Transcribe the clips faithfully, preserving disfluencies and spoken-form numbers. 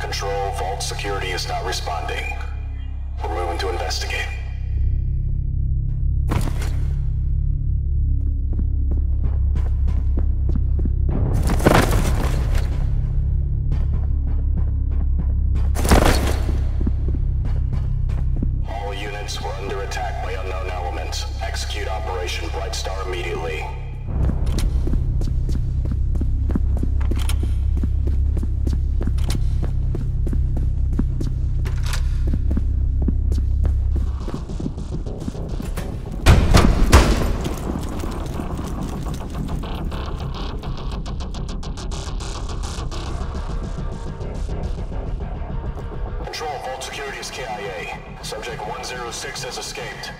Control, vault security is not responding. We're moving to investigate. All units were under attack by unknown elements. Execute Operation Bright Star immediately. K I A. Subject one zero six has escaped.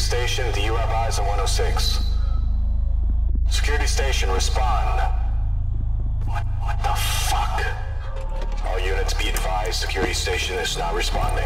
Station, the U F I is on one oh six. Security station, respond. What, what the fuck? All units be advised, security station is not responding.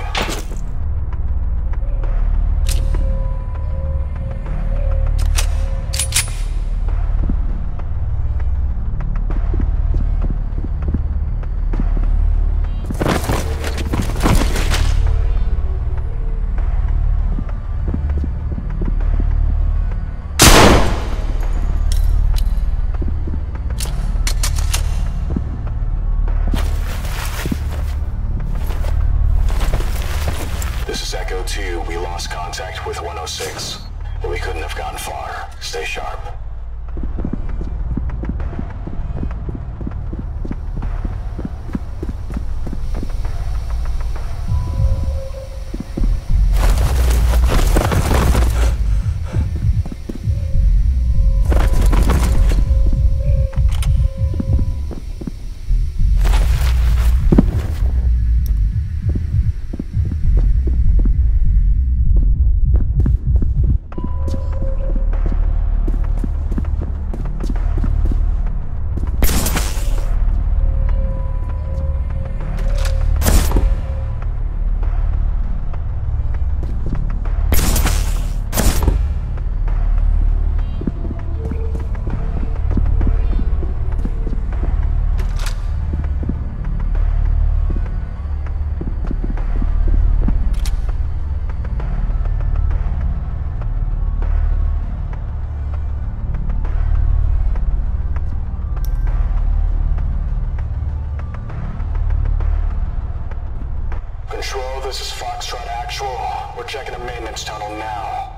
this is Foxtrot Actual. We're checking a maintenance tunnel now.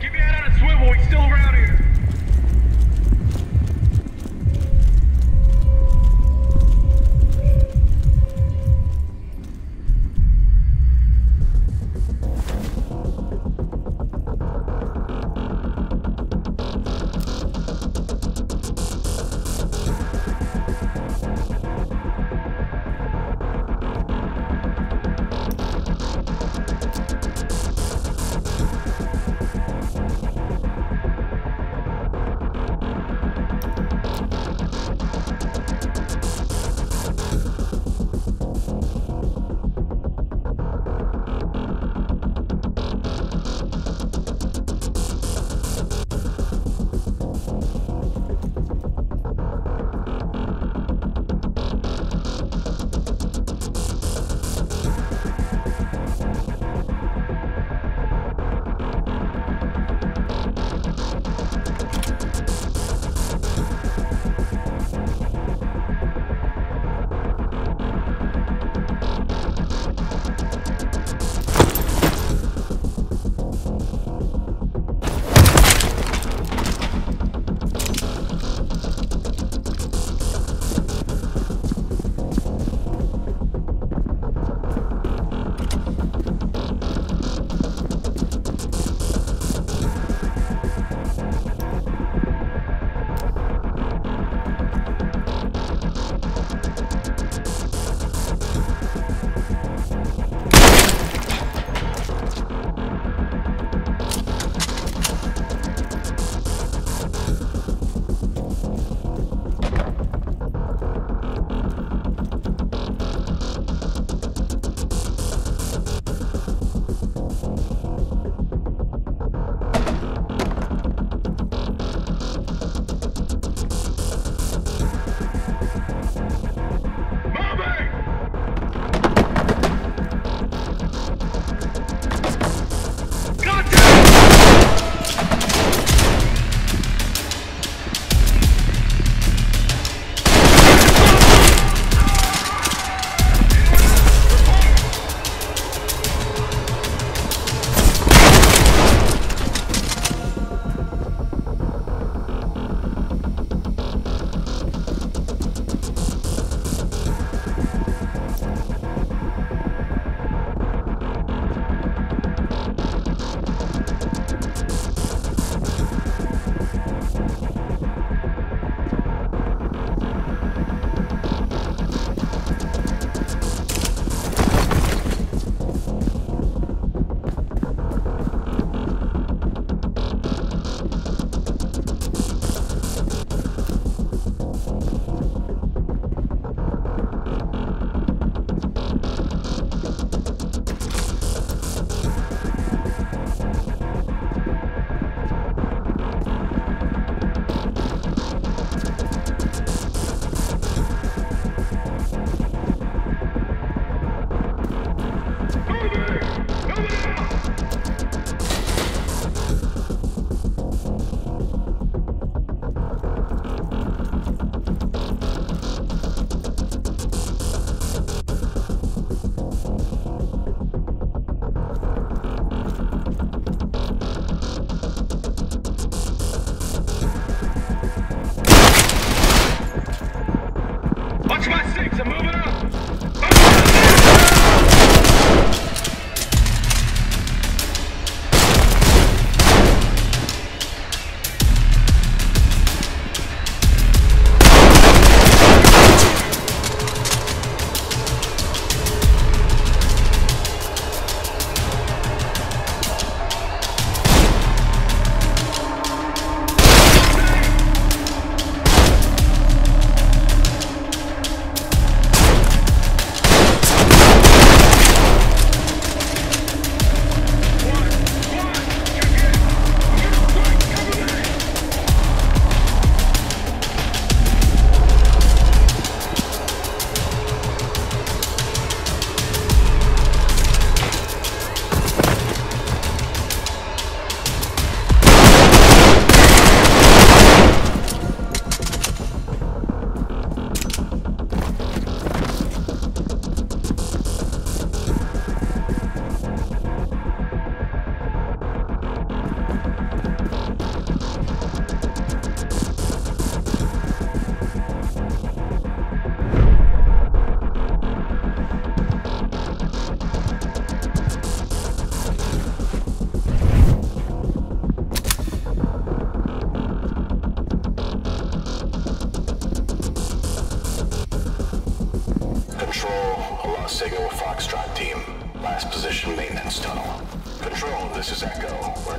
Keep your head on a swivel, he's still around here. Thank you.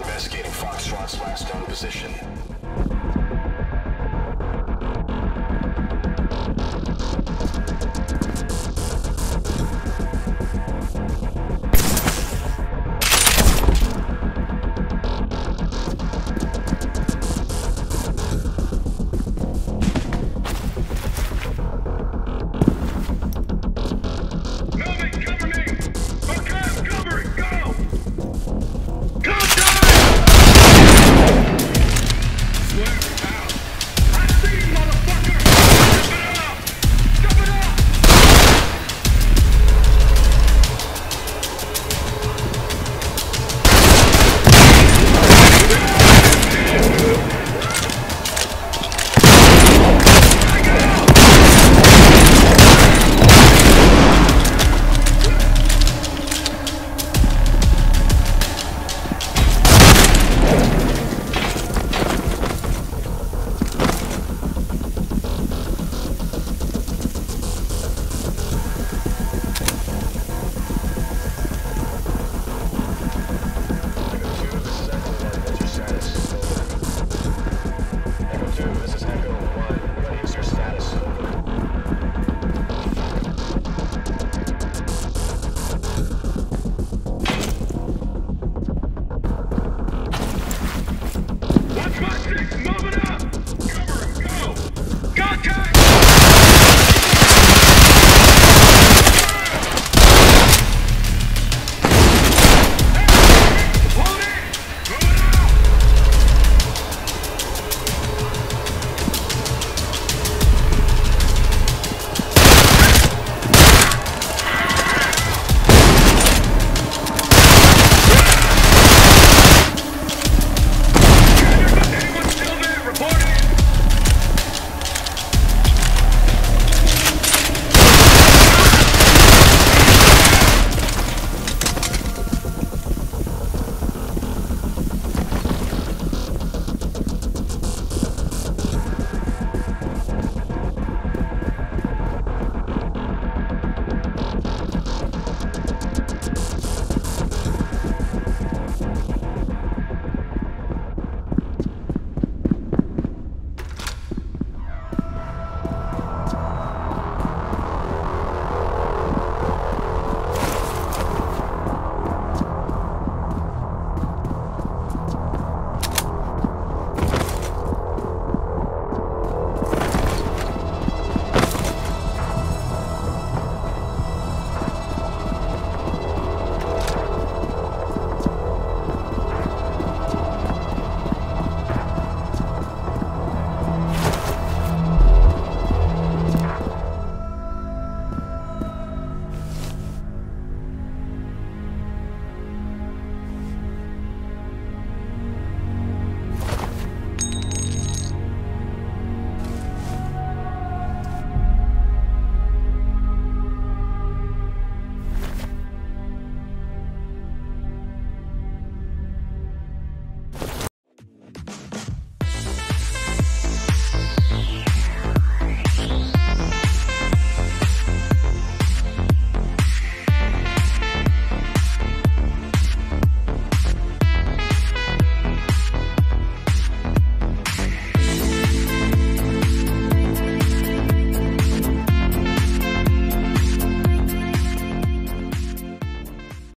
Investigating Foxtrot's last known position.